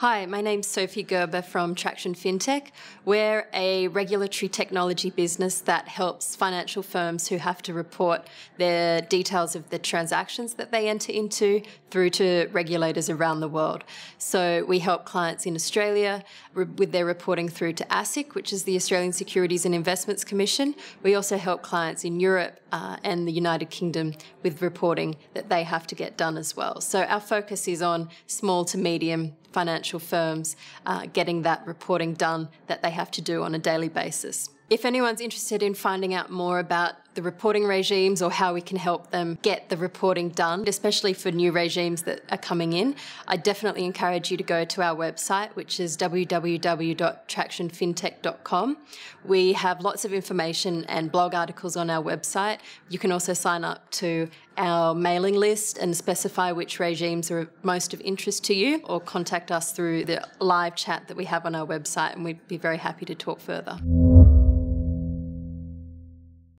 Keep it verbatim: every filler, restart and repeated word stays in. Hi, my name's Sophie Gerber from Traction FinTech. We're a regulatory technology business that helps financial firms who have to report their details of the transactions that they enter into through to regulators around the world. So we help clients in Australia with their reporting through to ASIC, which is the Australian Securities and Investments Commission. We also help clients in Europe uh, and the United Kingdom with reporting that they have to get done as well. So our focus is on small to medium financial firms uh, getting that reporting done that they have to do on a daily basis. If anyone's interested in finding out more about the reporting regimes or how we can help them get the reporting done, especially for new regimes that are coming in, I definitely encourage you to go to our website, which is w w w dot traction fintech dot com. We have lots of information and blog articles on our website. You can also sign up to our mailing list and specify which regimes are most of interest to you, or contact us through the live chat that we have on our website, and we'd be very happy to talk further.